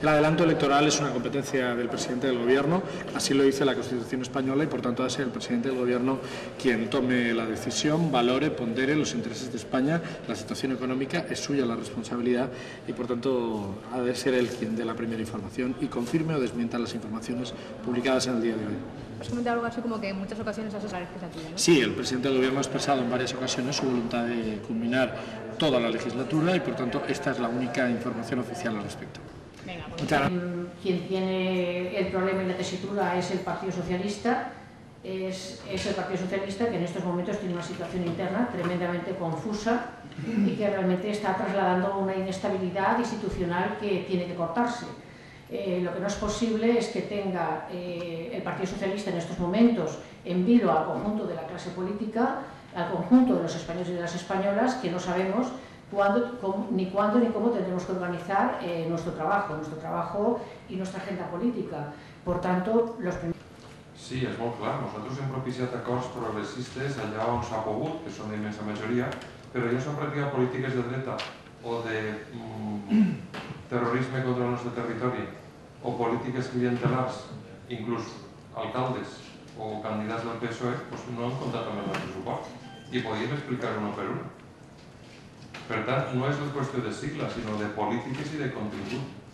El adelanto electoral es una competencia del presidente del Gobierno, así lo dice la Constitución española y por tanto va a ser el presidente del Gobierno quien tome la decisión, valore, pondere los intereses de España, la situación económica, es suya la responsabilidad y por tanto ha de ser él quien dé la primera información y confirme o desmienta las informaciones publicadas en el día de hoy. Has comentado algo así como que en muchas ocasiones has hecho la legislatura, ¿no? Sí, el presidente del Gobierno ha expresado en varias ocasiones su voluntad de culminar toda la legislatura y por tanto esta es la única información oficial al respecto. Venga, quien tiene el problema y la tesitura es el Partido Socialista, es el Partido Socialista que en estos momentos tiene una situación interna tremendamente confusa y que realmente está trasladando una inestabilidad institucional que tiene que cortarse. Lo que no es posible es que tenga el Partido Socialista en estos momentos en vilo al conjunto de la clase política, al conjunto de los españoles y de las españolas, que no sabemos cuándo ni cómo tendremos que organizar nuestro trabajo y nuestra agenda política. Por tanto, Sí, és molt clar. Nosaltres hem propiciat acords progressistes allà on s'ha pogut, que són la immensa majoria, però ells han practicat polítiques de dreta o de terrorisme contra el nostre territori o polítiques clientelars, inclús alcaldes o candidats del PSOE, doncs no han comptat amb el nostre suport. I podíem explicar-ho una per una. Per tant, no és una qüestió de sigla, sinó de polítiques i de contingut.